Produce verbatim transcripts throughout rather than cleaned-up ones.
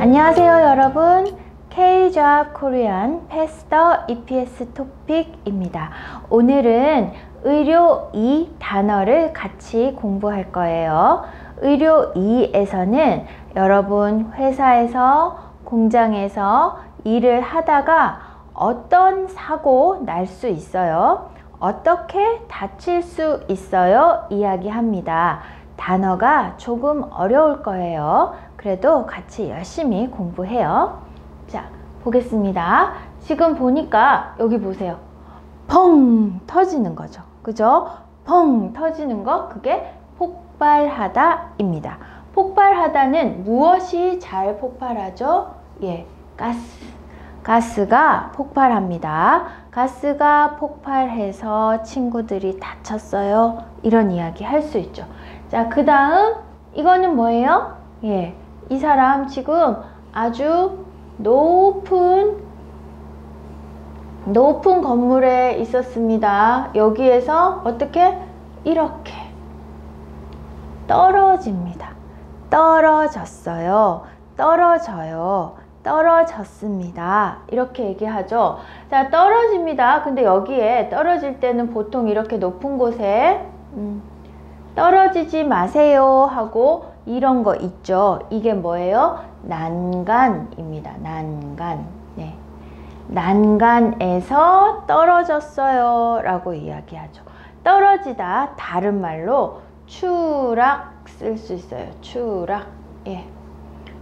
안녕하세요 여러분, K조합 코리안 패스더 이피에스토픽입니다. 오늘은 의료 이 단어를 같이 공부할 거예요. 의료 이에서는 여러분 회사에서, 공장에서 일을 하다가 어떤 사고 날 수 있어요, 어떻게 다칠 수 있어요 이야기합니다. 단어가 조금 어려울 거예요. 그래도 같이 열심히 공부해요. 자, 보겠습니다. 지금 보니까 여기 보세요. 펑 터지는 거죠. 그죠? 펑 터지는 거, 그게 폭발하다 입니다. 폭발하다는 무엇이 잘 폭발하죠? 예, 가스. 가스가 폭발합니다. 가스가 폭발해서 친구들이 다쳤어요. 이런 이야기 할 수 있죠. 자, 그 다음 이거는 뭐예요? 예, 이 사람 지금 아주 높은 높은 건물에 있었습니다. 여기에서 어떻게? 이렇게 떨어집니다. 떨어졌어요. 떨어져요. 떨어졌습니다. 이렇게 얘기하죠. 자, 떨어집니다. 근데 여기에 떨어질 때는 보통 이렇게 높은 곳에 음, 떨어지지 마세요 하고 이런 거 있죠. 이게 뭐예요? 난간입니다. 난간. 네. 난간에서 떨어졌어요 라고 이야기하죠. 떨어지다 다른 말로 추락 쓸 수 있어요. 추락. 예.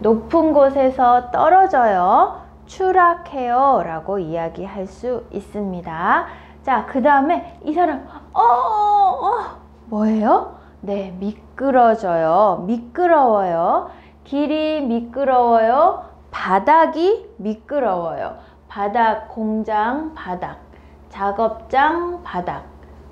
높은 곳에서 떨어져요. 추락해요 라고 이야기할 수 있습니다. 자, 그 다음에 이 사람 어, 어, 어 뭐예요? 네, 미끄러져요. 미끄러워요. 길이 미끄러워요. 바닥이 미끄러워요. 바닥, 공장 바닥, 작업장 바닥.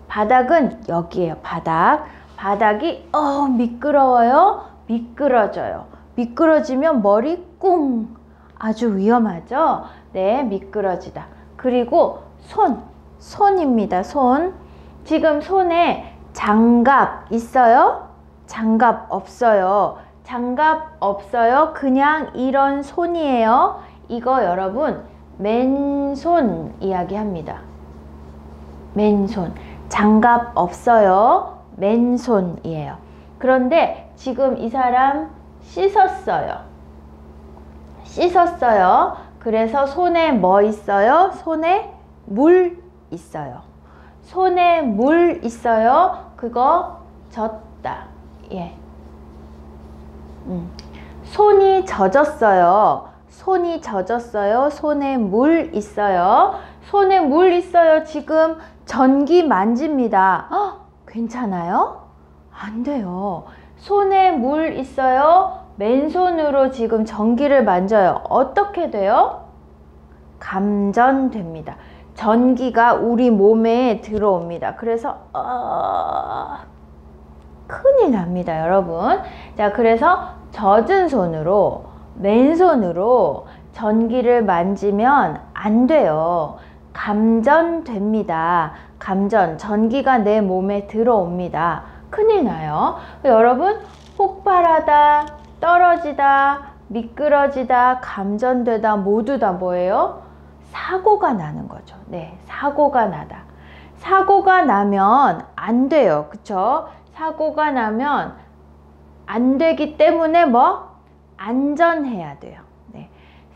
바닥은 여기에요. 바닥. 바닥이 어 미끄러워요. 미끄러져요. 미끄러지면 머리 꿍. 아주 위험하죠? 네, 미끄러지다. 그리고 손. 손입니다. 손. 지금 손에 장갑 있어요? 장갑 없어요. 장갑 없어요. 그냥 이런 손이에요. 이거 여러분 맨손 이야기합니다. 맨손. 장갑 없어요. 맨손이에요. 그런데 지금 이 사람 씻었어요. 씻었어요. 그래서 손에 뭐 있어요? 손에 물 있어요. 손에 물 있어요. 그거 젖다. 예. 음. 손이 젖었어요. 손이 젖었어요. 손에 물 있어요. 손에 물 있어요. 지금 전기 만집니다. 어? 괜찮아요? 안 돼요. 손에 물 있어요. 맨손으로 지금 전기를 만져요. 어떻게 돼요? 감전됩니다. 전기가 우리 몸에 들어옵니다. 그래서 어... 큰일 납니다, 여러분. 자, 그래서 젖은 손으로, 맨손으로 전기를 만지면 안 돼요. 감전됩니다. 감전, 전기가 내 몸에 들어옵니다. 큰일 나요. 여러분, 폭발하다, 떨어지다, 미끄러지다, 감전되다 모두 다 뭐예요? 사고가 나는 거죠. 네, 사고가 나다. 사고가 나면 안 돼요. 그쵸? 사고가 나면 안 되기 때문에 뭐? 안전해야 돼요. 네.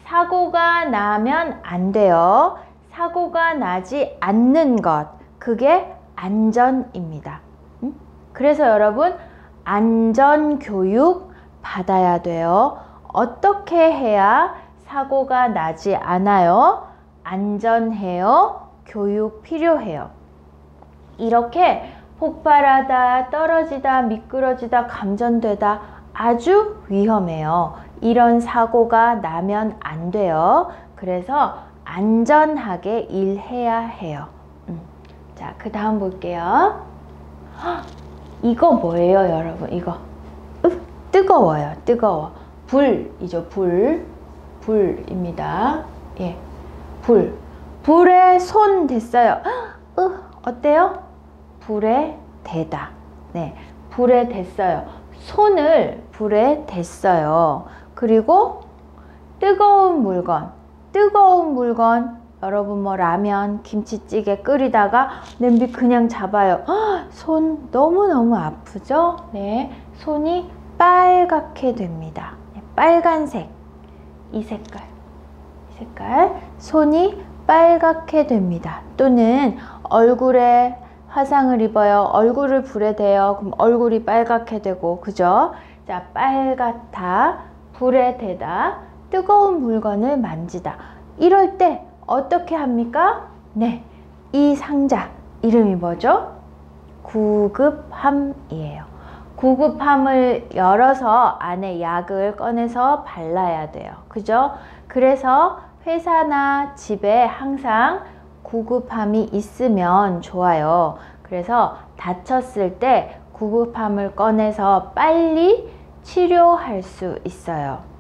사고가 나면 안 돼요. 사고가 나지 않는 것, 그게 안전입니다. 음? 그래서 여러분 안전교육 받아야 돼요. 어떻게 해야 사고가 나지 않아요? 안전해요. 교육 필요해요. 이렇게 폭발하다, 떨어지다, 미끄러지다, 감전되다 아주 위험해요. 이런 사고가 나면 안 돼요. 그래서 안전하게 일해야 해요. 음. 자, 그 다음 볼게요. 헉, 이거 뭐예요 여러분? 이거 으, 뜨거워요. 뜨거워. 불이죠. 불. 불입니다. 예. 불. 불에 손 댔어요. 어, 어때요? 불에 대다. 네. 불에 댔어요. 손을 불에 댔어요. 그리고 뜨거운 물건, 뜨거운 물건 여러분 뭐 라면, 김치찌개 끓이다가 냄비 그냥 잡아요. 헉, 손 너무너무 아프죠? 네, 손이 빨갛게 됩니다. 네, 빨간색, 이 색깔, 이 색깔 손이 빨갛게 됩니다. 또는 얼굴에 화상을 입어요. 얼굴을 불에 대요. 그럼 얼굴이 빨갛게 되고, 그죠? 자, 빨갛다, 불에 대다, 뜨거운 물건을 만지다. 이럴 때 어떻게 합니까? 네, 이 상자 이름이 뭐죠? 구급함이에요. 구급함을 열어서 안에 약을 꺼내서 발라야 돼요. 그죠? 그래서 회사나 집에 항상 구급함이 있으면 좋아요. 그래서 다쳤을 때 구급함을 꺼내서 빨리 치료할 수 있어요.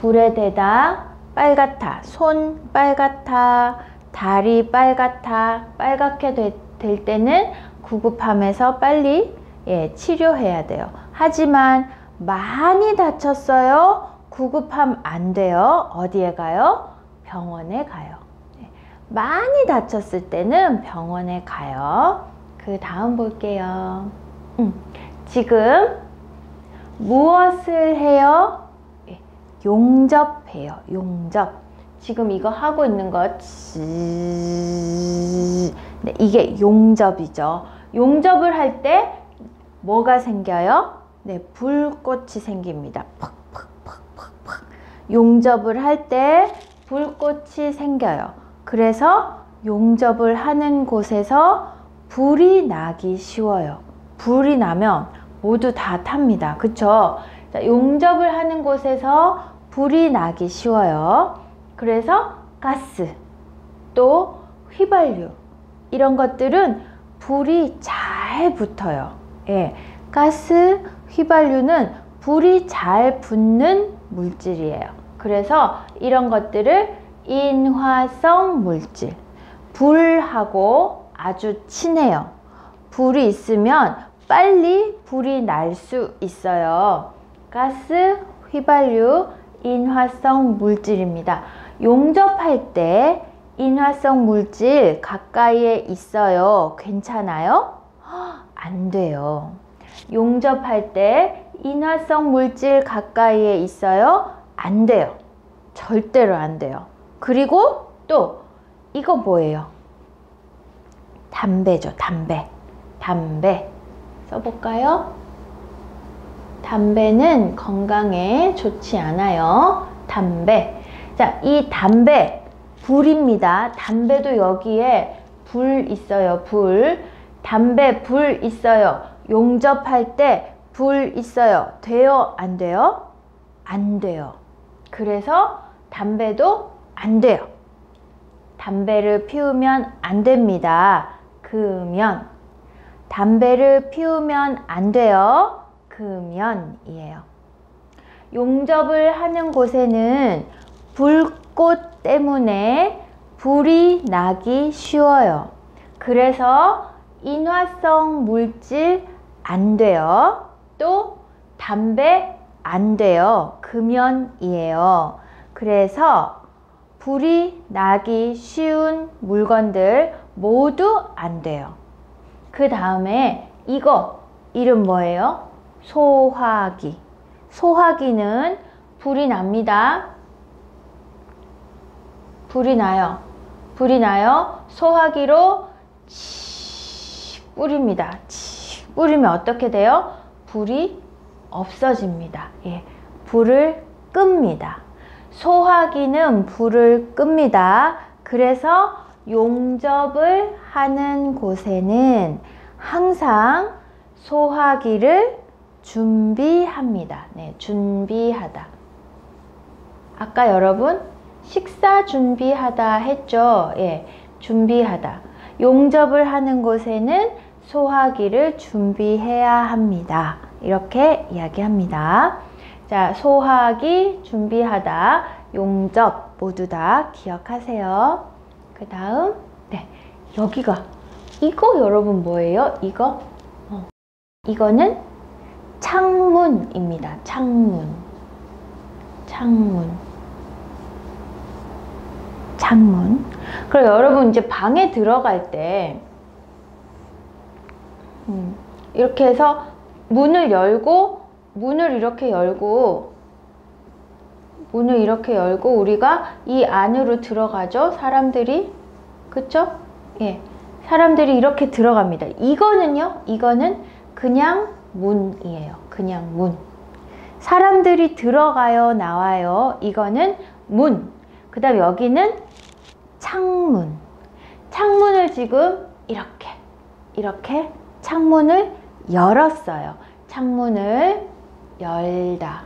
불에 대다, 빨갛다, 손 빨갛다, 다리 빨갛다, 빨갛게 되, 될 때는 구급함에서 빨리 예, 치료해야 돼요. 하지만 많이 다쳤어요. 구급함 안 돼요. 어디에 가요? 병원에 가요. 많이 다쳤을 때는 병원에 가요. 그 다음 볼게요. 음, 지금 무엇을 해요? 용접해요. 용접. 지금 이거 하고 있는 거 네, 이게 용접이죠. 용접을 할 때 뭐가 생겨요? 네, 불꽃이 생깁니다. 팍팍팍팍팍. 용접을 할 때 불꽃이 생겨요. 그래서 용접을 하는 곳에서 불이 나기 쉬워요. 불이 나면 모두 다 탑니다. 그쵸? 자, 용접을 하는 곳에서 불이 나기 쉬워요. 그래서 가스, 또 휘발유 이런 것들은 불이 잘 붙어요. 예, 가스, 휘발유는 불이 잘 붙는 물질이에요. 그래서 이런 것들을 인화성 물질, 불하고 아주 친해요. 불이 있으면 빨리 불이 날 수 있어요. 가스, 휘발유, 인화성 물질입니다. 용접할 때 인화성 물질 가까이에 있어요. 괜찮아요? 허, 안 돼요. 용접할 때 인화성 물질 가까이에 있어요? 안 돼요. 절대로 안 돼요. 그리고 또 이거 뭐예요? 담배죠. 담배. 담배 써볼까요? 담배는 건강에 좋지 않아요. 담배. 자, 이 담배, 불입니다. 담배도 여기에 불 있어요. 불. 담배, 불 있어요. 용접할 때 불 있어요. 돼요? 안 돼요? 안 돼요. 그래서 담배도 안 돼요. 담배를 피우면 안 됩니다. 금연. 담배를 피우면 안 돼요. 금연이에요. 용접을 하는 곳에는 불꽃 때문에 불이 나기 쉬워요. 그래서 인화성 물질 안 돼요. 또 담배 안 돼요. 금연이에요. 그래서 불이 나기 쉬운 물건들 모두 안 돼요. 그 다음에 이거 이름 뭐예요? 소화기. 소화기는 불이 납니다. 불이 나요. 불이 나요. 소화기로 치 뿌립니다. 치 뿌리면 어떻게 돼요? 불이 없어집니다. 예, 불을 끕니다. 소화기는 불을 끕니다. 그래서 용접을 하는 곳에는 항상 소화기를 준비합니다. 네, 준비하다. 아까 여러분 식사 준비하다 했죠? 예, 준비하다. 용접을 하는 곳에는 소화기를 준비해야 합니다. 이렇게 이야기합니다. 자, 소화기, 준비하다, 용접 모두 다 기억하세요. 그 다음, 네, 여기가 이거 여러분 뭐예요? 이거? 어. 이거는 창문입니다. 창문. 창문, 창문. 그리고 여러분 이제 방에 들어갈 때 음, 이렇게 해서 문을 열고 문을 이렇게 열고 문을 이렇게 열고 우리가 이 안으로 들어가죠. 사람들이, 그쵸? 예, 사람들이 이렇게 들어갑니다. 이거는요, 이거는 그냥 문이에요. 그냥 문. 사람들이 들어가요, 나와요. 이거는 문. 그 다음 여기는 창문. 창문을 지금 이렇게 이렇게 창문을 열었어요. 창문을 열다.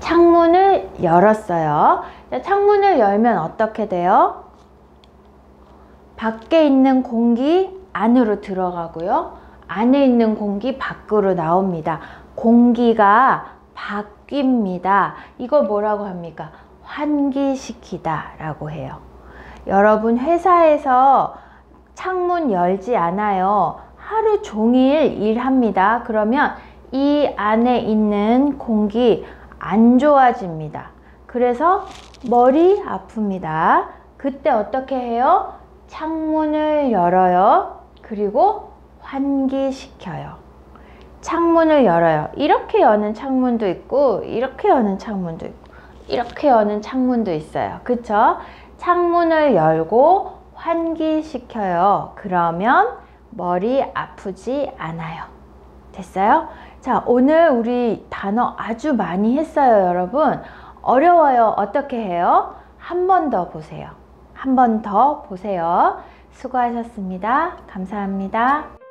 창문을 열었어요. 창문을 열면 어떻게 돼요? 밖에 있는 공기 안으로 들어가고요. 안에 있는 공기 밖으로 나옵니다. 공기가 바뀝니다. 이거 뭐라고 합니까? 환기시키다 라고 해요. 여러분 회사에서 창문 열지 않아요. 하루 종일 일합니다. 그러면 이 안에 있는 공기 안 좋아집니다. 그래서 머리 아픕니다. 그때 어떻게 해요? 창문을 열어요. 그리고 환기시켜요. 창문을 열어요. 이렇게 여는 창문도 있고 이렇게 여는 창문도 있고 이렇게 여는 창문도 있어요. 그쵸? 창문을 열고 환기시켜요. 그러면 머리 아프지 않아요. 됐어요? 자, 오늘 우리 단어 아주 많이 했어요, 여러분. 어려워요. 어떻게 해요? 한 번 더 보세요. 한 번 더 보세요. 수고하셨습니다. 감사합니다.